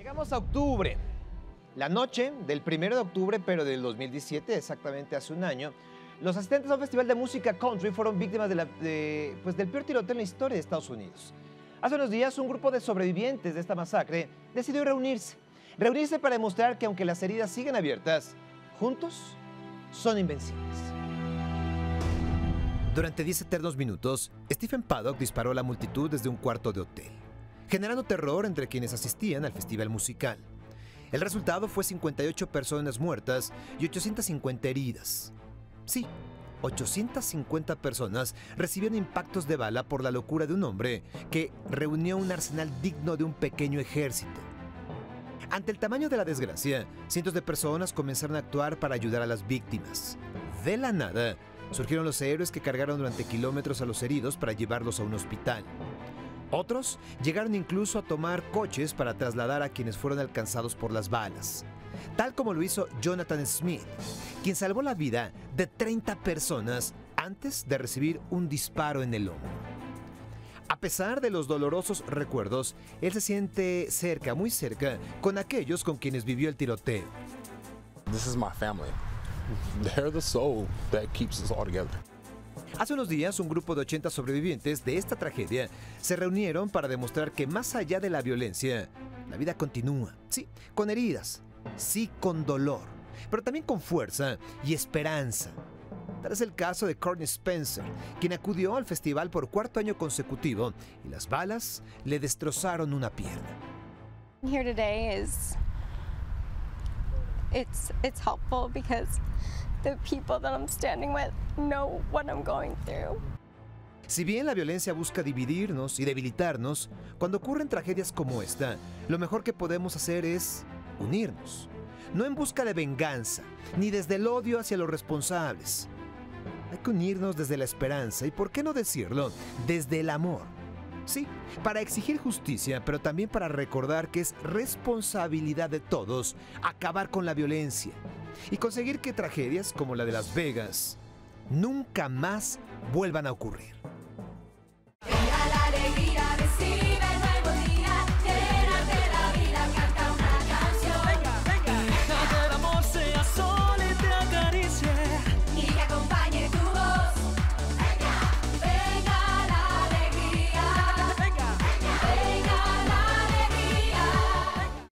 Llegamos a octubre, la noche del 1 de octubre, pero del 2017, exactamente hace un año. Los asistentes a un festival de música country fueron víctimas del peor tiroteo en la historia de Estados Unidos. Hace unos días, un grupo de sobrevivientes de esta masacre decidió reunirse para demostrar que, aunque las heridas siguen abiertas, juntos son invencibles. Durante 10 eternos minutos, Stephen Paddock disparó a la multitud desde un cuarto de hotel, generando terror entre quienes asistían al festival musical. El resultado fue 58 personas muertas y 850 heridas. Sí, 850 personas recibieron impactos de bala por la locura de un hombre que reunió un arsenal digno de un pequeño ejército. Ante el tamaño de la desgracia, cientos de personas comenzaron a actuar para ayudar a las víctimas. De la nada, surgieron los héroes que cargaron durante kilómetros a los heridos para llevarlos a un hospital. Otros llegaron incluso a tomar coches para trasladar a quienes fueron alcanzados por las balas, tal como lo hizo Jonathan Smith, quien salvó la vida de 30 personas antes de recibir un disparo en el hombro. A pesar de los dolorosos recuerdos, él se siente cerca, muy cerca, con aquellos con quienes vivió el tiroteo. This is my family. They're the soul that keeps us all together. Hace unos días, un grupo de 80 sobrevivientes de esta tragedia se reunieron para demostrar que, más allá de la violencia, la vida continúa. Sí, con heridas, sí, con dolor, pero también con fuerza y esperanza. Tal es el caso de Courtney Spencer, quien acudió al festival por cuarto año consecutivo y las balas le destrozaron una pierna. Here today is it's helpful because the people that I'm standing with know what I'm going through. Si bien la violencia busca dividirnos y debilitarnos, cuando ocurren tragedias como esta, lo mejor que podemos hacer es unirnos. No en busca de venganza, ni desde el odio hacia los responsables. Hay que unirnos desde la esperanza y, ¿por qué no decirlo?, desde el amor. Sí, para exigir justicia, pero también para recordar que es responsabilidad de todos acabar con la violencia y conseguir que tragedias como la de Las Vegas nunca más vuelvan a ocurrir.